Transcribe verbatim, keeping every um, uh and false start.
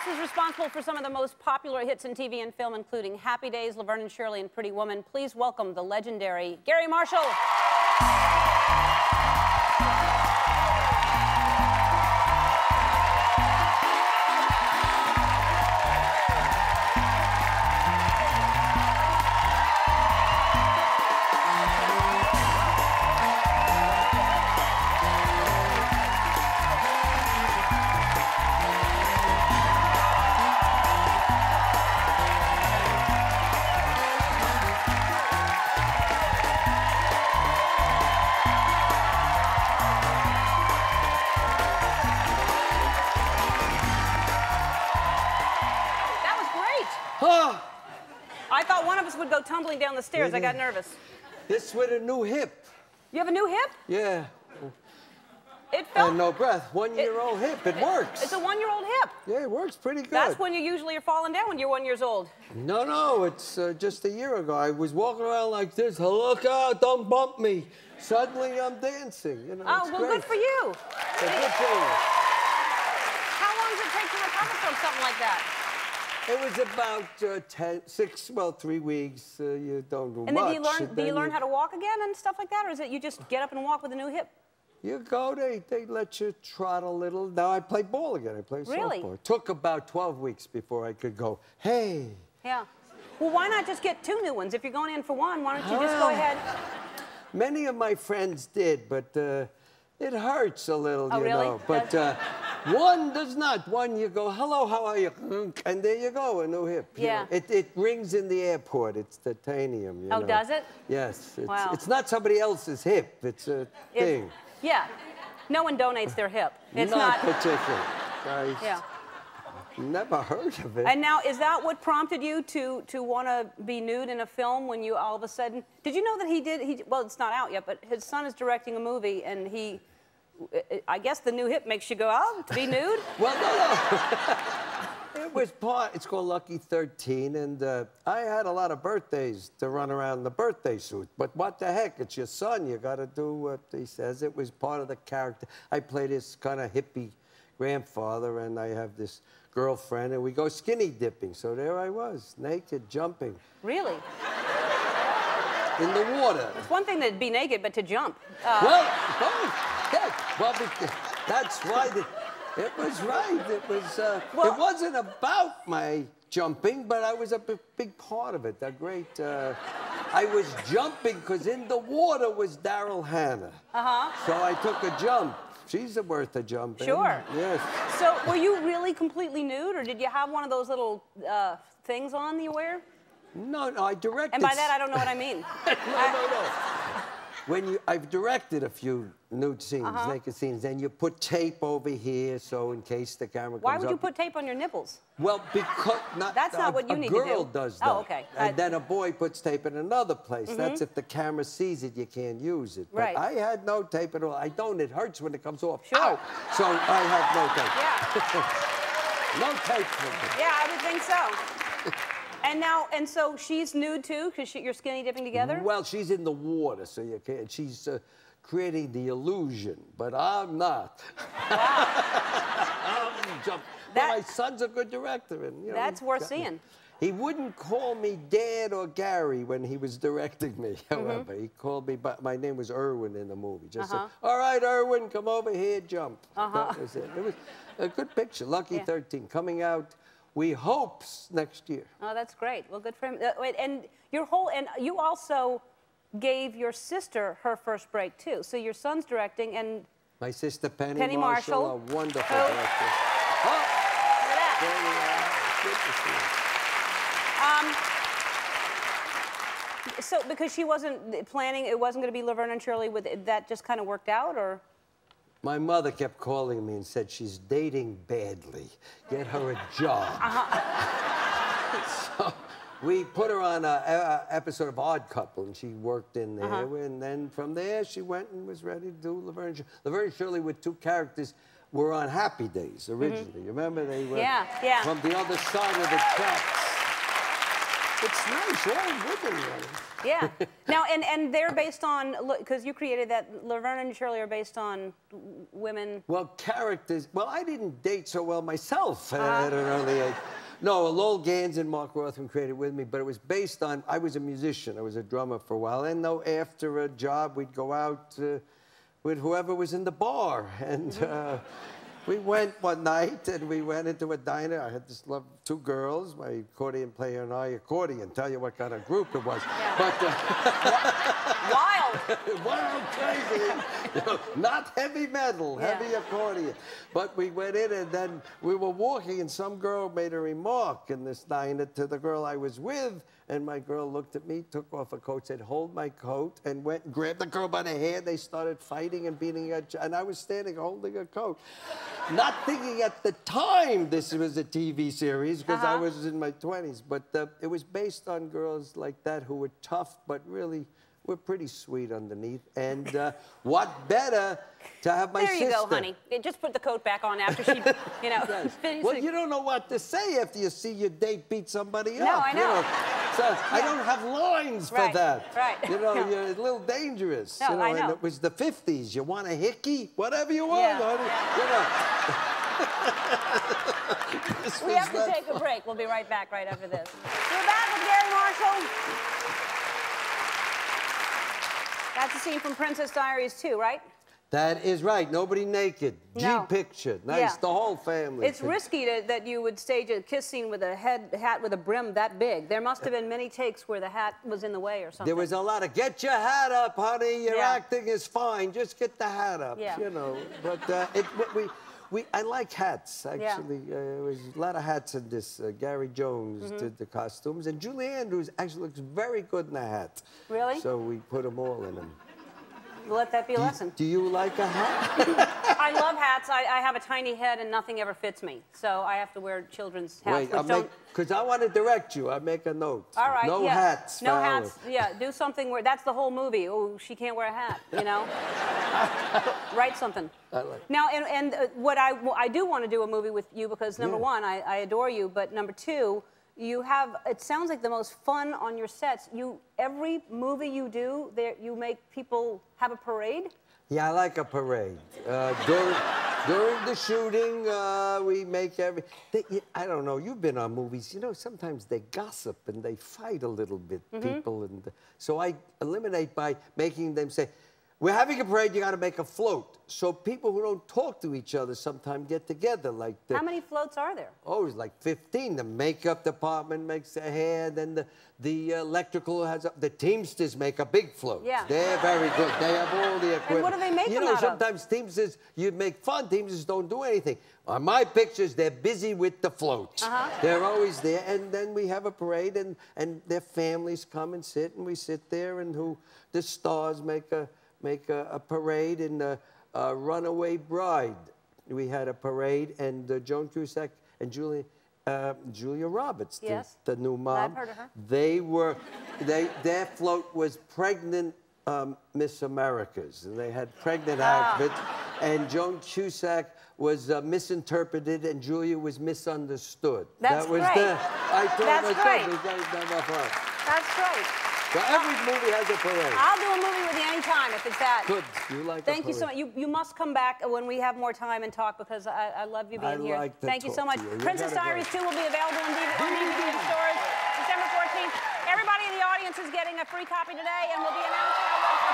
cast is responsible for some of the most popular hits in T V and film, including Happy Days, Laverne and Shirley, and Pretty Woman. Please welcome the legendary Garry Marshall. I thought one of us would go tumbling down the stairs. It I got nervous. It's with a new hip. You have a new hip? Yeah. It felt... And no breath. One-year-old hip. It, it works. It's a one-year-old hip. Yeah, it works pretty good. That's when you usually are falling down when you're one years old. No, no. It's uh, just a year ago. I was walking around like this. Look out. Don't bump me. Suddenly, I'm dancing. You know, oh, it's well, great. Good for you. It's good for you. How long does it take to recover from something like that? It was about uh, ten, six, well, three weeks. Uh, you don't do much. And then do you learn, do you learn you... how to walk again and stuff like that? Or is it you just get up and walk with a new hip? You go, they, they let you trot a little. Now I play ball again. I play really? softball. It took about twelve weeks before I could go, hey. Yeah. Well, why not just get two new ones? If you're going in for one, why don't you ah. just go ahead? Many of my friends did, but uh, it hurts a little, oh, you really? know. But. Uh, One does not. One, you go, hello, how are you? And there you go, a new hip. Yeah. You know, it, it rings in the airport. It's titanium, you know. Oh, does it? Yes. It's, wow. It's not somebody else's hip. It's a it, thing. Yeah. No one donates their hip. It's not... Not particular. I yeah. never heard of it. And now, is that what prompted you to, to want to be nude in a film when you all of a sudden... Did you know that he did... He, well, it's not out yet, but his son is directing a movie, and he... I guess the new hip makes you go out to be nude? Well, no, no. It was part, it's called Lucky thirteen, and uh, I had a lot of birthdays to run around in the birthday suit. But what the heck, it's your son. You got to do what he says. It was part of the character. I play this kind of hippie grandfather, and I have this girlfriend, and we go skinny dipping. So there I was, naked, jumping. Really? In the water. It's one thing to be naked, but to jump. Uh... Well, oh. Yeah, well, that's why the, it was right. It was. Uh, well, it wasn't about my jumping, but I was a big part of it. That great. Uh, I was jumping because in the water was Darryl Hannah. Uh huh. So I took a jump. She's worth a jump. Sure. Yes. So were you really completely nude, or did you have one of those little uh, things on that you wear? No, no, I directed. And by that, I don't know what I mean. no, I... no, no. When you, I've directed a few nude scenes, uh-huh. naked scenes, and you put tape over here, so in case the camera comes up. Why would up. you put tape on your nipples? Well, because not, that's not a, what you need to do. A girl does that. Oh, okay. And I... then a boy puts tape in another place. Mm-hmm. That's if the camera sees it, you can't use it. But right. I had no tape at all. I don't. It hurts when it comes off. Sure. Ow! So I had no tape. Yeah. no tape for me. Yeah, I would think so. And now, and so she's nude too, because you're skinny dipping together? Well, she's in the water, so you can't, she's uh, creating the illusion, but I'm not. Wow. I'm jumping. That, well, my son's a good director. And, you know, that's worth seeing. Me. He wouldn't call me Dad or Garry when he was directing me, however. Mm-hmm. He called me, but my name was Irwin in the movie. Just uh-huh. said, all right, Irwin, come over here, jump. Uh-huh. That was it. It was a good picture, Lucky yeah. thirteen, coming out. We hope next year. Oh, that's great. Well, good for him. Uh, wait, and your whole and you also gave your sister her first break too. So your son's directing, and my sister Penny, Penny Marshall, Marshall, a wonderful oh. director. Oh, look at that. Penny, uh, good to see you. Um, so because she wasn't planning, it wasn't going to be Laverne and Shirley. With that, just kind of worked out, or? My mother kept calling me and said, she's dating badly. Get her a job. Uh-huh. So we put her on an episode of Odd Couple, and she worked in there. Uh-huh. And then from there, she went and was ready to do Laverne. Laverne and Shirley with two characters were on Happy Days originally. Mm-hmm. You remember? They were yeah, yeah. from the other side of the tracks. It's nice, you're all living in it. Yeah. Now, and, and they're based on, because you created that, Laverne and Shirley are based on women. Well, characters. Well, I didn't date so well myself uh, at an early age. No, Lowell Gans and Mark Rothman created with me, but it was based on, I was a musician, I was a drummer for a while, and though after a job we'd go out uh, with whoever was in the bar, and uh, we went one night and we went into a diner. I had this love, two girls, my accordion player and I, accordion, tell you what kind of group it was. Yeah. But, uh, wild! Wild, crazy! You know, not heavy metal, yeah. Heavy accordion. But we went in and then we were walking and some girl made a remark in this diner to the girl I was with, and my girl looked at me, took off her coat, said, hold my coat, and went and grabbed the girl by the hair. They started fighting and beating her, and I was standing holding her coat. Not thinking at the time this was a T V series, because uh-huh. I was in my twenties, but uh, it was based on girls like that who were tough, but really were pretty sweet underneath. And uh, what better to have my sister. There you sister. go, honey. Just put the coat back on after she, you know. Yes. Well, you don't know what to say after you see your date beat somebody no, up. No, I know. You know? So yeah. I don't have lines right. for that. Right, You know, no. you're a little dangerous. No, you know, I know. And it was the fifties. You want a hickey? Whatever you want, yeah. honey. Yeah. You know. This we have to take fun. a break. We'll be right back right after this. We're back with Garry Marshall. That's a scene from Princess Diaries two, right? That is right. Nobody naked. No. G-picture. Nice. Yeah. The whole family. It's picture. risky to, that you would stage a kiss scene with a head hat with a brim that big. There must have been many takes where the hat was in the way or something. There was a lot of, get your hat up, honey. Your yeah. acting is fine. Just get the hat up, yeah. you know. But uh, it, we, we, I like hats, actually. Yeah. Uh, there was a lot of hats in this. Uh, Garry Jones mm-hmm. did the costumes, and Julie Andrews actually looks very good in a hat. Really? So we put them all in them. Let that be a do, lesson. Do you like a hat? I love hats. I, I have a tiny head and nothing ever fits me. So I have to wear children's hats. Wait, I'll make, because I want to direct you. I make a note. All right. No yeah. hats. No hats. Hours. Yeah, do something where that's the whole movie. Oh, she can't wear a hat, you know? Write something. I like it. Now, and, and uh, what I, I do want to do a movie with you because, number yeah. one, I, I adore you, but number two, you have, it sounds like the most fun on your sets. You, every movie you do, there, you make people have a parade? Yeah, I like a parade. Uh, during, during the shooting, uh, we make every, they, I don't know, you've been on movies, you know, sometimes they gossip and they fight a little bit, mm-hmm. people. And so I eliminate by making them say, we're having a parade, you gotta make a float. So people who don't talk to each other sometimes get together like the, how many floats are there? Oh, it's like fifteen. The makeup department makes a hair, then the, the electrical has a, the Teamsters make a big float. Yeah. They're very good. They have all the equipment. And what do they make You know, out sometimes of? Teamsters, you make fun, Teamsters don't do anything. On my pictures, they're busy with the float. Uh-huh. They're always there, and then we have a parade, and, and their families come and sit, and we sit there, and who the stars make a, make a, a parade, and uh, uh, Runaway Bride. We had a parade, and uh, Joan Cusack and Julie, uh, Julia Roberts, yes. the, the new mom. I've heard of her. They were, they, their float was pregnant um, Miss Americas, and they had pregnant oh. outfits, and Joan Cusack was uh, misinterpreted, and Julia was misunderstood. That's that was great. The, I told That's myself, great. That's great. So every movie has a parade. I'll do a movie with you any time if it's that. Good. You like Thank you so much. You, you must come back when we have more time and talk because I, I love you being I here. Like to Thank talk you so much. You. Princess Diaries two will be available on D V D and stores December fourteenth. Everybody in the audience is getting a free copy today and will be announcing our website.